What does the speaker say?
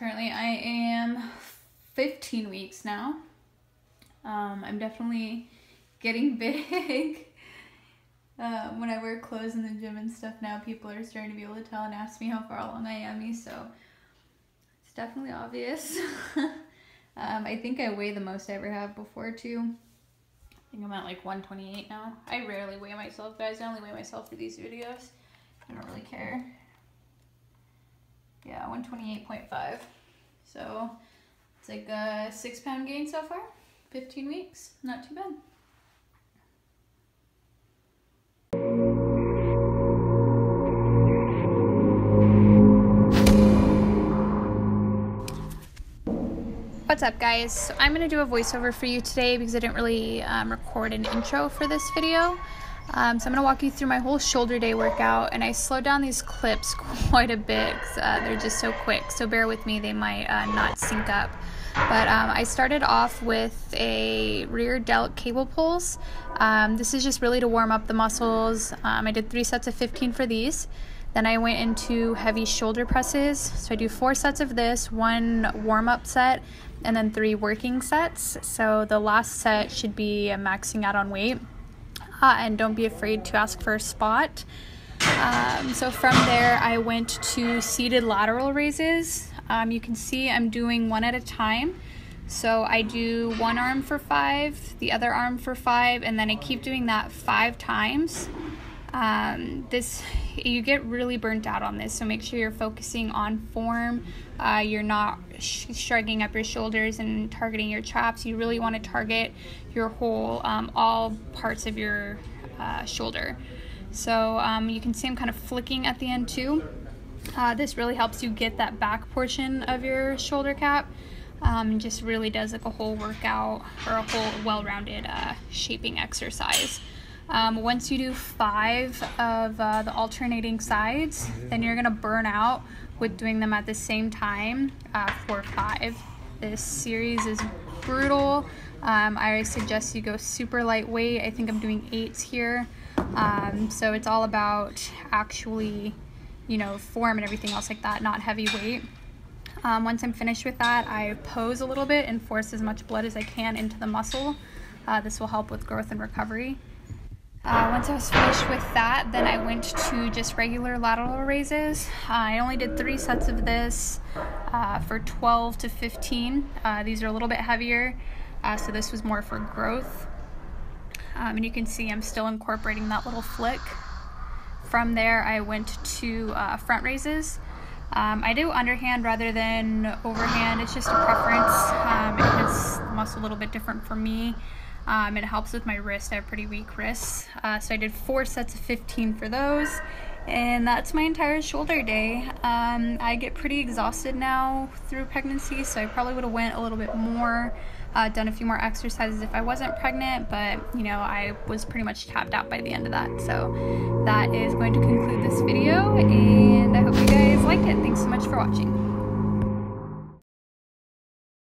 Currently I am 15 weeks now. I'm definitely getting big. When I wear clothes in the gym and stuff now, people are starting to be able to tell and ask me how far along I am, so it's definitely obvious. I think I weigh the most I ever have before too. I think I'm at like 128 now. I rarely weigh myself, guys. I only weigh myself for these videos. I don't really care. Yeah, 128.5. So it's like a 6 pound gain so far. 15 weeks, not too bad. What's up, guys? So I'm gonna do a voiceover for you today because I didn't really record an intro for this video. So I'm gonna walk you through my whole shoulder day workout, and I slowed down these clips quite a bit because they're just so quick, so bear with me, they might not sync up. But I started off with a rear delt cable pulls. This is just really to warm up the muscles. I did 3 sets of 15 for these. Then I went into heavy shoulder presses. So I do 4 sets of this, 1 warm-up set, and then 3 working sets. So the last set should be maxing out on weight. And don't be afraid to ask for a spot. So from there, I went to seated lateral raises. You can see I'm doing one at a time. So I do one arm for 5, the other arm for 5, and then I keep doing that 5 times. You get really burnt out on this, so make sure you're focusing on form. You're not shrugging up your shoulders and targeting your traps. You really want to target your whole, all parts of your shoulder. So you can see I'm kind of flicking at the end too. This really helps you get that back portion of your shoulder cap. Just really does like a whole workout or a whole well-rounded shaping exercise. Once you do 5 of the alternating sides, then you're going to burn out with doing them at the same time for 5. This series is brutal. I suggest you go super lightweight. I think I'm doing 8s here. So it's all about actually, you know, form and everything else like that, not heavy weight. Once I'm finished with that, I pose a little bit and force as much blood as I can into the muscle. This will help with growth and recovery. Once I was finished with that, then I went to just regular lateral raises. I only did 3 sets of this for 12 to 15. These are a little bit heavier, so this was more for growth. And you can see I'm still incorporating that little flick. From there, I went to front raises. I do underhand rather than overhand. It's just a preference. It hits the muscle a little bit different for me. It helps with my wrist. I have pretty weak wrists. So I did 4 sets of 15 for those, and that's my entire shoulder day. I get pretty exhausted now through pregnancy, so I probably would have went a little bit more, done a few more exercises if I wasn't pregnant, but you know, I was pretty much tapped out by the end of that. So that is going to conclude this video, and I hope you guys liked it. Thanks so much for watching.